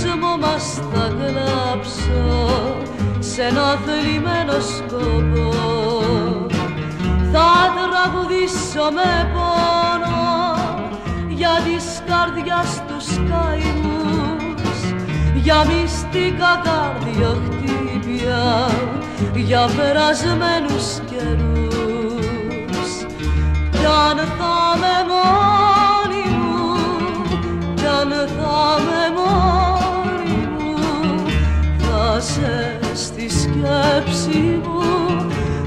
σεισμόμας θα γλάψω σ' ένα θλιμμένο σκοπό. Θα τραγουδήσω με πόνο για τις καρδιάς τους καημούς, για μυστικά καρδιοχτύπια, για περασμένους καιρούς. Κι αν θα με μόνη μου, κι αν θα με μόνη μου, θα σε στη σκέψη μου,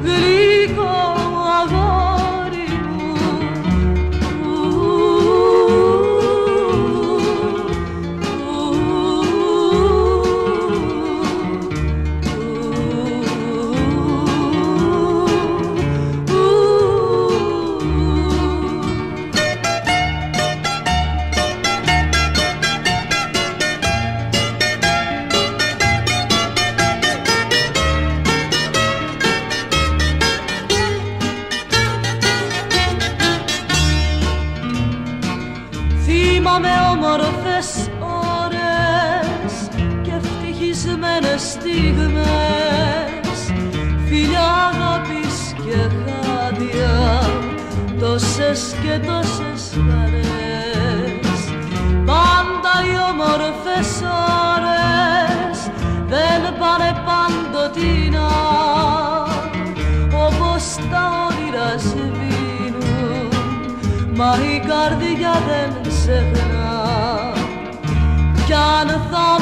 γλυκό αγόρι μου. Θυμάμαι όμορφες ώρες και ευτυχισμένες στιγμές, φιλιά αγάπης και χάδια, τόσες και τόσες χαρές. Πάντα οι όμορφες ώρες δεν πάνε παντοτινά, όπως τα όνειρα σβήνουν, μα η καρδιά δεν ξεχνά. Κι αν θα